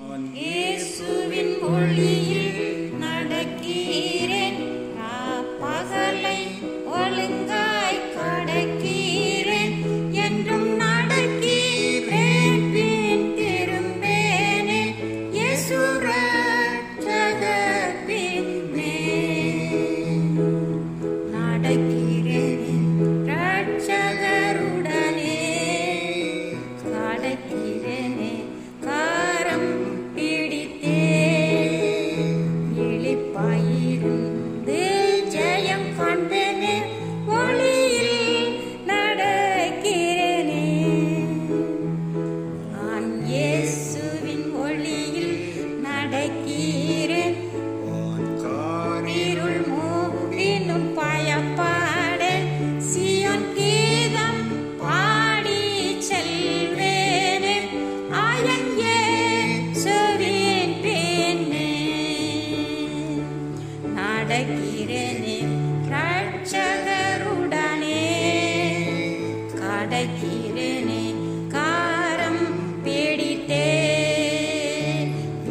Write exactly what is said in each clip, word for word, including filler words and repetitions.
Naan yesuvin oliyil nadakkiren naa pagalai olungai kadakkiren endrum nadakkiren pin thirumbene yesu ratchaga pinne nadakkiren ratchagarudane kadakkiren Nadakirene Ratchagarudane Kadakirene Karam Pedite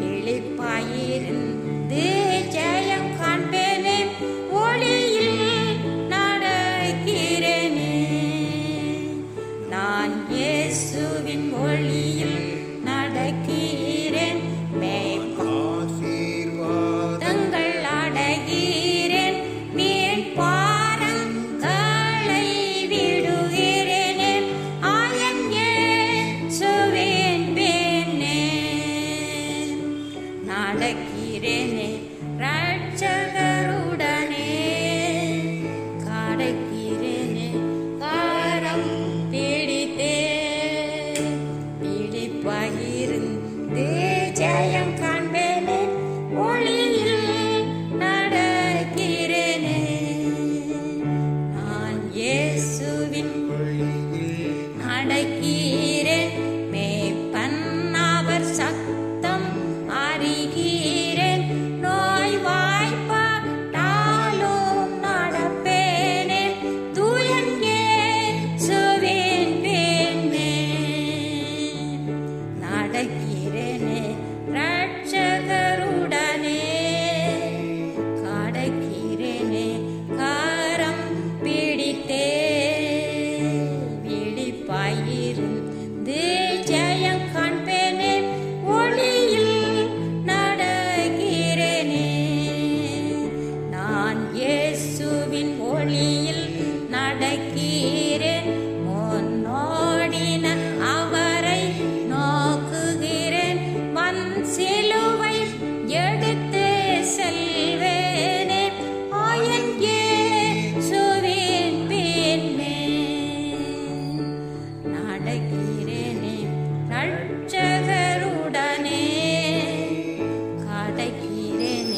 Vilipayirundu Jayam Kanbene Oliyil Nadakirene Naan Yesuvin oliyil Nadakirene Nadakirene Ratchagarudane Kadakirene Karam Pedite Vilipayirundu Jayam Kanbene Oliyil Nadakirene Naan Yesuvin oliyil Nadakkiren Meeppannavar Saktham Arigi Nadakirene Ratchagarudane Kadakirene Karam Pedite Vilipayirundu Jayam Kanbene Oliyil Nadakirene Naan Yesuvin oliyil Nadakkiren சிலுவை எடுத்து செல்வேனே ஆயன் இயேசுவின் பின்னே நடக்கிறேனே ரட்சகருடனே கடக்கிறேனே.